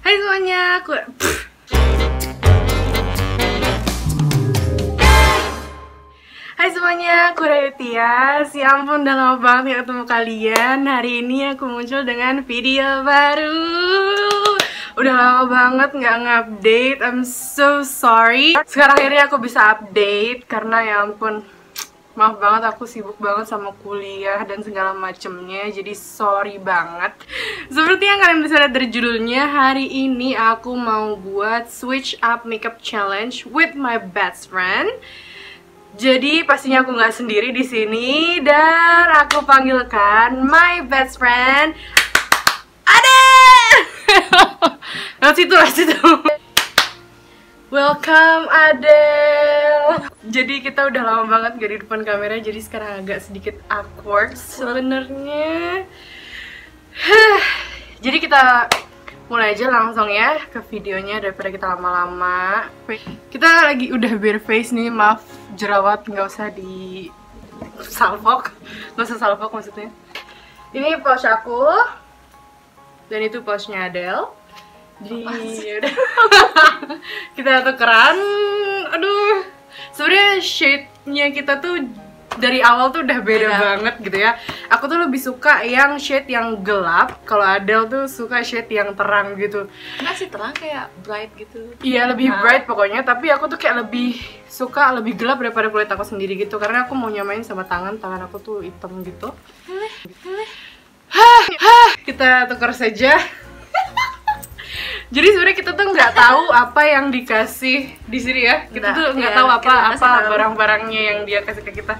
Hai semuanya, aku Rahayu Tyas. Ya ampun, udah lama banget gak ketemu kalian. Hari ini aku muncul dengan video baru. Udah lama banget gak nge-update, I'm so sorry. Sekarang akhirnya aku bisa update, karena ya ampun, maaf banget, aku sibuk banget sama kuliah dan segala macemnya, jadi sorry banget. Seperti yang kalian bisa lihat dari judulnya, hari ini aku mau buat switch up makeup challenge with my best friend. Jadi pastinya aku nggak sendiri di sini, dan aku panggilkan my best friend Adel. Nah, situ. Welcome Adel. Jadi kita udah lama banget gak di depan kamera, jadi sekarang agak sedikit awkward sebenarnya. Jadi kita mulai aja langsung ya ke videonya daripada kita lama-lama. Kita lagi udah bare face nih, maaf jerawat nggak usah di salvok, nggak usah salvok maksudnya. Ini pouch aku dan itu pouchnya Adel. Jadi kita tukeran. Aduh, sebenarnya shade-nya kita tuh dari awal tuh udah beda banget gitu ya. Aku tuh lebih suka yang shade yang gelap, kalau Adel tuh suka shade yang terang gitu. Enggak sih terang, kayak bright gitu. Iya, lebih bright pokoknya, tapi aku tuh kayak lebih suka lebih gelap daripada kulit aku sendiri gitu. Karena aku mau nyamain sama tangan aku tuh hitam gitu. Kita tukar saja. Jadi sebenarnya kita tuh nggak tahu apa yang dikasih di sini ya. Kita tuh nggak tahu apa barang-barangnya yang dia kasih ke kita.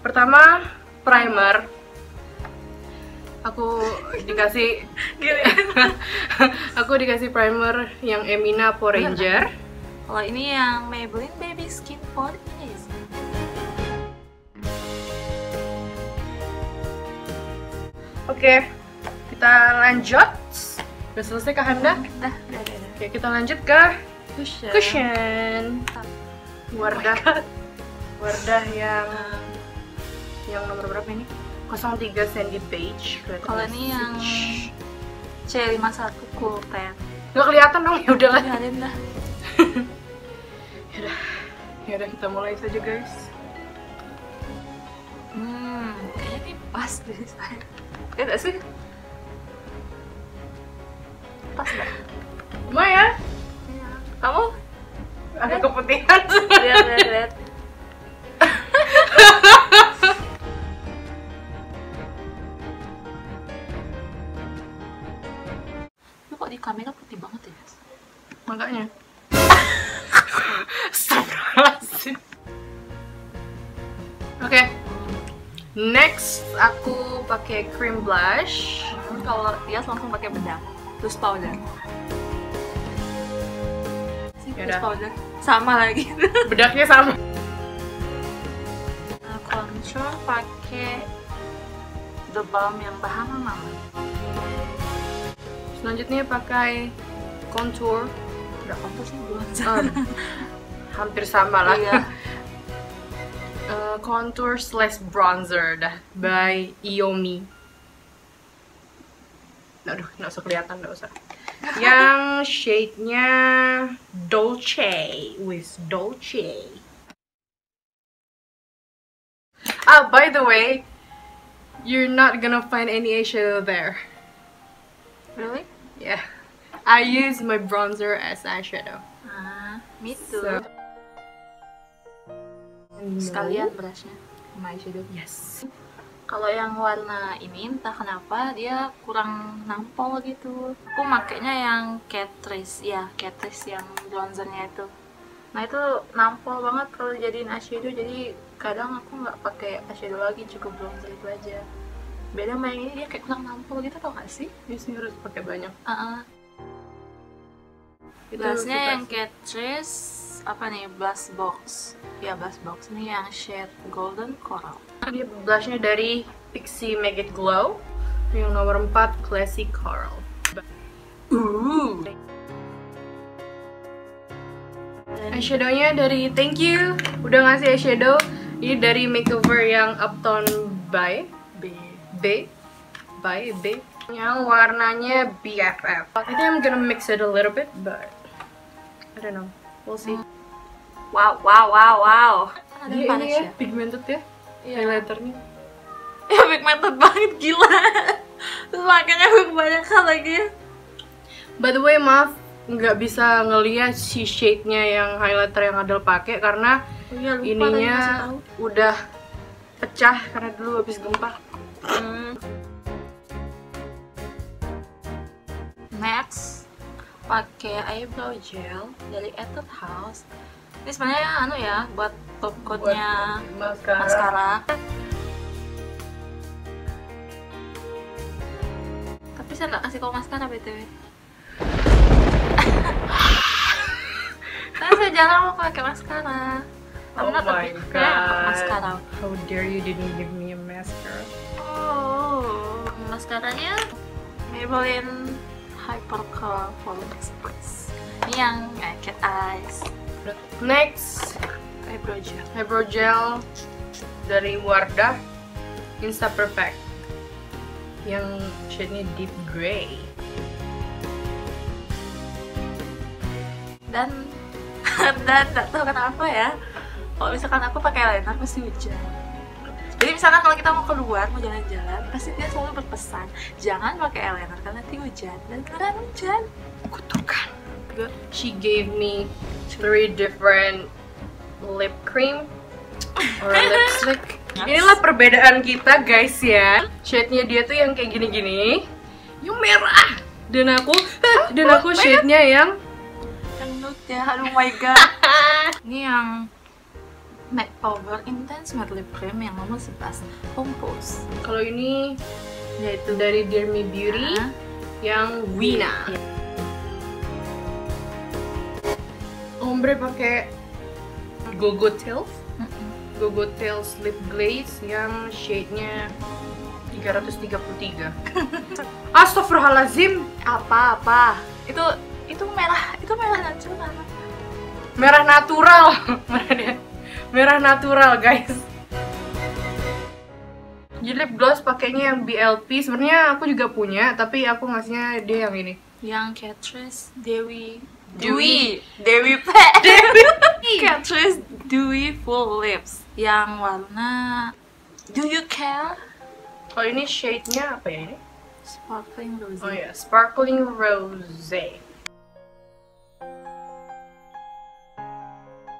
Pertama, primer. Aku dikasih aku dikasih primer yang Emina Pore Ranger. Kalau ini yang Maybelline Baby Skin Pore. Oke, kita lanjut. Udah selesai kah Anda? Udah. Oke, kita lanjut ke cushion. Wardah yang nomor berapa ini? 03 Sandy Beige. Kalau ini yang C51 Cool Tan. Nggak kelihatan dong, ya udahlah. Ya udah kita mulai saja guys. Kayaknya ini pas deh saya. Ya nggak sih? Pas gak? Lumayan? Iya. Kamu? Ada keputihan. Lihat. Lu kok di kamera putih banget ya? Makanya. Astagfirullahaladzim. Oke. Next, aku pakai cream blush. Kalau dia langsung pakai bedak. Terus powder. Terus powder. Sama lagi. Bedaknya sama. Nah, contour pakai The Balm yang Bahama Mama. Selanjutnya pakai contour. Enggak contour sih, bronzer. Hampir sama lah. Iya. Contour / bronzer dah by Yomi. Aduh, nggak usah kelihatan, nggak usah. Yang shade-nya Dolce. Ah, by the way, you're not gonna find any eyeshadow there. Really? Yeah. I use my bronzer as eyeshadow. Ah, me too. So. Sekalian brushnya sama eyeshadow. Yes. Kalau yang warna ini entah kenapa dia kurang nampol gitu. Aku makainya yang Catrice yang bronzernya itu. Nah itu nampol banget kalau jadiin eyeshadow, jadi kadang aku nggak pakai eyeshadow lagi, cukup bronzer itu aja. Beda sama yang ini, dia kayak kurang nampol gitu, tau nggak sih? Iya sih, harus pakai banyak. Blushnya yang Catrice apa nih, blush box. Ya blush box ini yang shade golden coral. Ini blushnya dari Pixi Make It Glow yang nomor 4 Classic Coral. Eyeshadownya dari Thank You, udah ngasih eyeshadow. Ini dari Makeover yang Uptone By. Yang warnanya BFF. I think I'm gonna mix it a little bit, but I don't know. We'll see. Wow, wow, wow, wow. Ini ya, pigmented ya, highlighternya. Ya pigmented banget, gila. Terus makanya aku kebanyakan lagi. By the way, maaf nggak bisa ngeliat si shade-nya yang highlighter yang Adel pakai karena ininya udah pecah karena dulu habis gempa. Next, pakai eyebrow gel dari Etude House. Ini sebenarnya anu ya, buat top coat-nya maskara. Tapi saya nggak kasih kau maskara btw. Karena saya jarang mau pakai maskara. Oh my god, maskara. How dare you didn't give me a mascara? Oh, maskaranya Maybelline Hypercurl Volume Express. Ini yang cat eyes. Next, eyebrow gel dari Wardah Insta Perfect yang shade-nya deep gray. Dan nggak tahu kenapa ya, kalau misalkan aku pakai liner pasti hujan. Jadi misalkan kalau kita mau keluar, mau jalan-jalan, pasti dia selalu berpesan jangan pakai eyeliner karena nanti hujan. Dan karena hujan, kutukan. She gave me 3 different lip cream or lipstick. Inilah perbedaan kita guys ya. Shade-nya dia tuh yang kayak gini-gini, yang merah. Dan aku shade-nya yang nude ya. Oh my god. Ini yang Makeover Intense Matte Lip Cream yang nomor 11 Home Pose. Kalau ini yaitu dari Dear Me Beauty yang Wina. Ombre pakai Gogo Tales. Gogo Tales Lip Glaze yang shade-nya 333. Astaghfirullahalazim. Apa-apa? Itu merah natural. Merah natural. Merah natural guys. Jadi lip gloss pakainya yang BLP. Sebenarnya aku juga punya, tapi aku ngasihnya dia yang ini. Yang Catrice Catrice Dewy Full Lips yang warna Do You Care? Kalau ini shade-nya apa ya ini? Sparkling Rose. Oh ya, Sparkling Rose.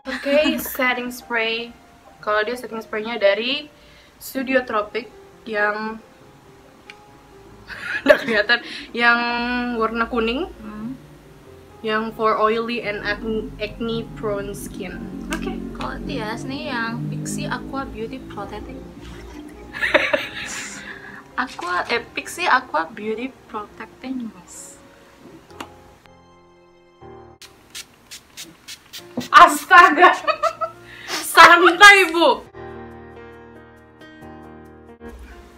Oke, setting spray. Kalau dia setting spraynya dari Studio Tropic yang udah kelihatan, yang warna kuning, yang for oily and acne prone skin. Oke, kalau Tias nih yang Pixi Aqua Beauty Protecting. Pixi Aqua Beauty Protecting Mask. Astaga, santai bu.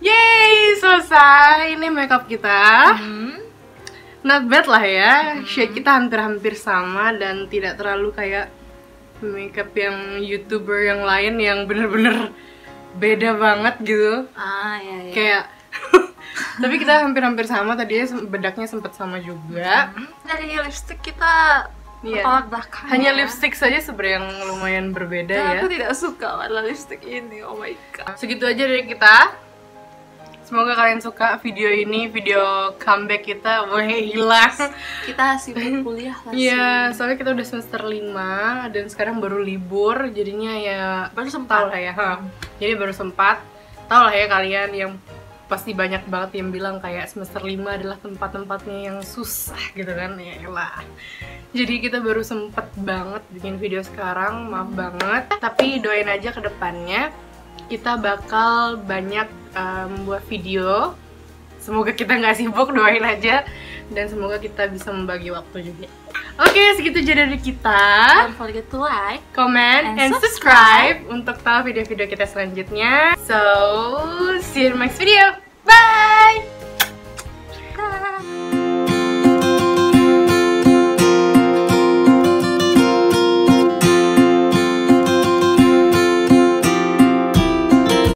Yeay, selesai. Ini makeup kita. Not bad lah ya. Shade kita hampir-hampir sama dan tidak terlalu kayak makeup yang YouTuber yang lain yang bener-bener beda banget gitu. Iya. Kayak tapi kita hampir-hampir sama. Tadinya bedaknya sempat sama juga. Dari lipstick kita hanya lipstick saja sebenarnya yang lumayan berbeda ya. Aku tidak suka warna lipstick ini, oh my god. Segitu aja dari kita. Semoga kalian suka video ini, video comeback kita. Kita sibuk kuliah lah. Iya, soalnya kita udah semester 5 dan sekarang baru libur. Jadinya ya baru sempat lah ya. Jadi baru sempat. Tahu lah ya kalian yang pasti banyak banget yang bilang kayak semester 5 adalah tempat-tempatnya yang susah gitu kan, yaelah. Jadi kita baru sempet banget bikin video sekarang, maaf banget. Tapi doain aja ke depannya kita bakal banyak membuat video. Semoga kita nggak sibuk, doain aja. Dan semoga kita bisa membagi waktu juga. Oke, segitu aja dari kita. Don't forget to like, comment, and subscribe untuk tahu video-video kita selanjutnya. So, see you in the next video.